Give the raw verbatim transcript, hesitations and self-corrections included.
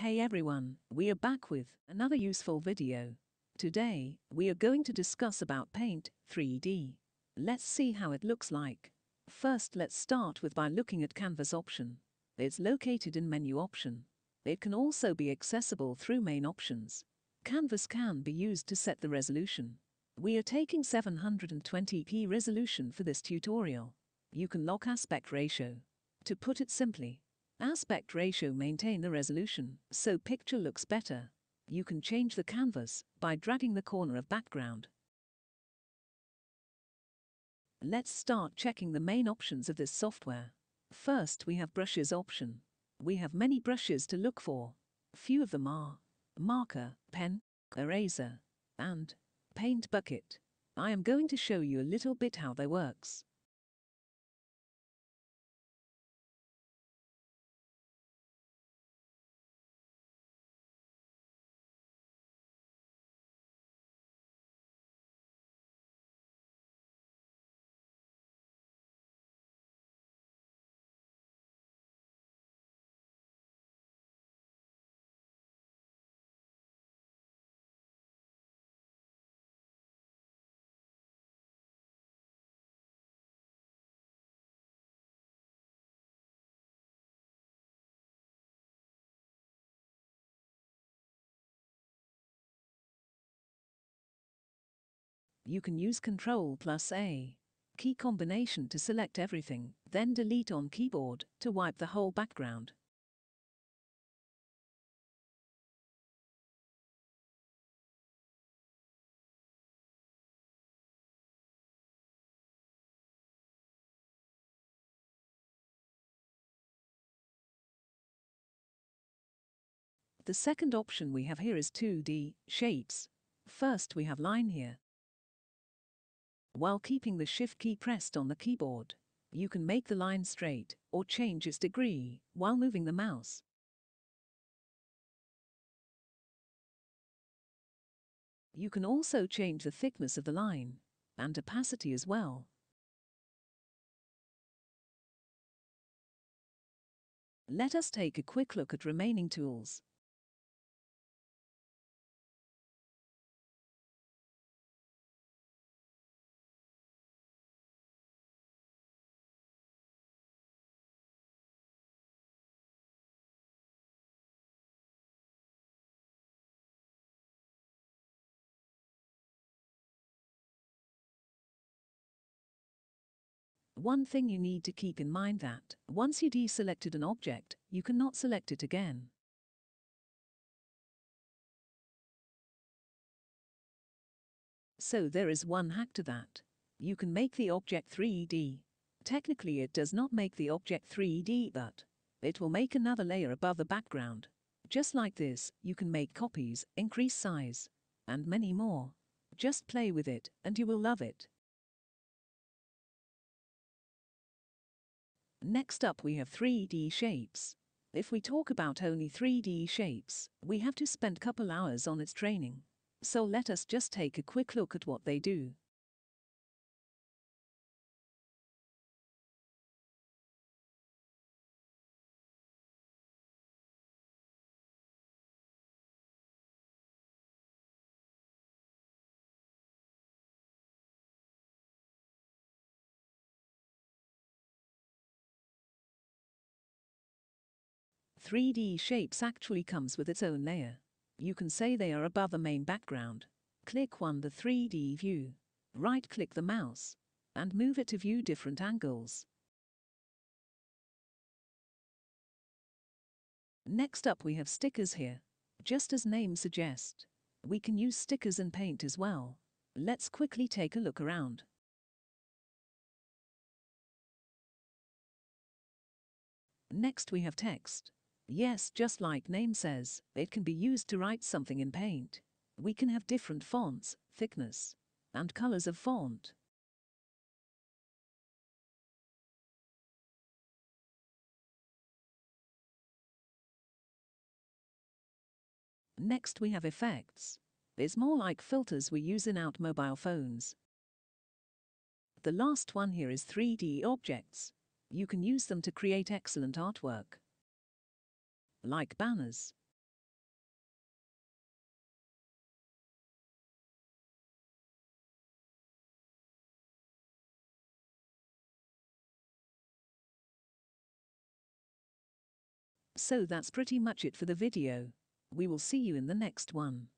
Hey everyone, we are back with another useful video. Today, we are going to discuss about Paint three D. Let's see how it looks like. First, let's start with by looking at Canvas option. It's located in Menu option. It can also be accessible through main options. Canvas can be used to set the resolution. We are taking seven hundred twenty p resolution for this tutorial. You can lock aspect ratio. To put it simply, aspect ratio maintain the resolution, so picture looks better. You can change the canvas by dragging the corner of background. Let's start checking the main options of this software. First, we have brushes option. We have many brushes to look for. Few of them are marker, pen, eraser, and paint bucket. I am going to show you a little bit how they works. You can use control plus A key combination to select everything, then delete on keyboard to wipe the whole background. The second option we have here is two D shapes. First, we have line here. While keeping the Shift key pressed on the keyboard, you can make the line straight or change its degree while moving the mouse. You can also change the thickness of the line and opacity as well. Let us take a quick look at remaining tools. One thing you need to keep in mind that, once you deselected an object, you cannot select it again. So there is one hack to that. You can make the object three D. Technically it does not make the object three D, but it will make another layer above the background. Just like this, you can make copies, increase size, and many more. Just play with it, and you will love it. Next up we have three D shapes. If we talk about only three D shapes, we have to spend couple hours on its training. So let us just take a quick look at what they do. three D shapes actually comes with its own layer. You can say they are above the main background. Click on the three D view. Right-click the mouse and move it to view different angles. Next up we have stickers here. Just as name suggests, we can use stickers in Paint as well. Let's quickly take a look around. Next we have text. Yes, just like name says, it can be used to write something in Paint. We can have different fonts, thickness, and colors of font. Next we have effects. It's more like filters we use in out mobile phones. The last one here is three D objects. You can use them to create excellent artwork, like banners. So that's pretty much it for the video. We will see you in the next one.